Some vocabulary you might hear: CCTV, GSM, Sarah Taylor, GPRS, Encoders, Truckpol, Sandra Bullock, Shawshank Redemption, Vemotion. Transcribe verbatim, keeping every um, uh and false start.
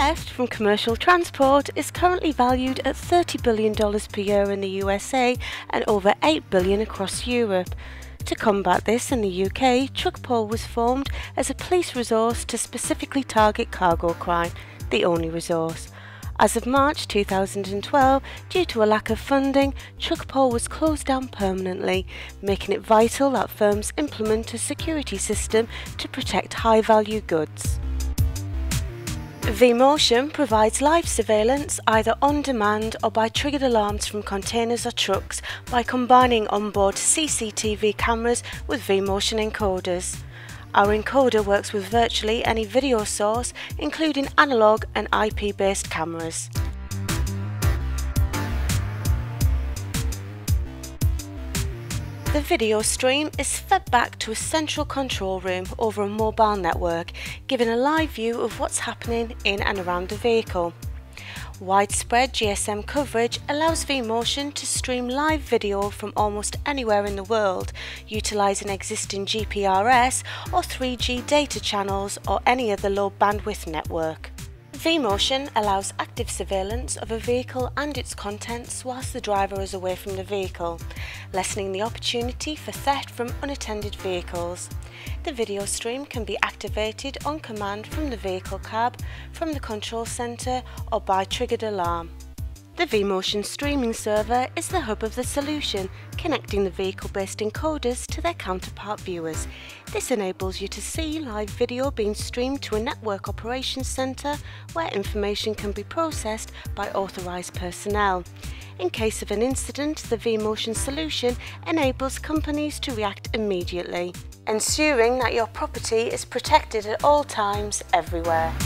theft from commercial transport is currently valued at thirty billion dollars per year in the U S A and over eight billion dollars across Europe. To combat this in the U K, Truckpol was formed as a police resource to specifically target cargo crime, the only resource. As of March two thousand twelve, due to a lack of funding, Truckpol was closed down permanently, making it vital that firms implement a security system to protect high-value goods. Vemotion provides live surveillance either on demand or by triggered alarms from containers or trucks by combining onboard C C T V cameras with Vemotion encoders. Our encoder works with virtually any video source, including analogue and I P-based cameras. The video stream is fed back to a central control room over a mobile network, giving a live view of what's happening in and around the vehicle. Widespread G S M coverage allows Vemotion to stream live video from almost anywhere in the world, utilising existing G P R S or three G data channels or any other low bandwidth network. Vemotion allows active surveillance of a vehicle and its contents whilst the driver is away from the vehicle, lessening the opportunity for theft from unattended vehicles. The video stream can be activated on command from the vehicle cab, from the control centre or by triggered alarm. The Vemotion streaming server is the hub of the solution, connecting the vehicle-based encoders to their counterpart viewers. This enables you to see live video being streamed to a network operations centre where information can be processed by authorised personnel. In case of an incident, the Vemotion solution enables companies to react immediately, ensuring that your property is protected at all times, everywhere.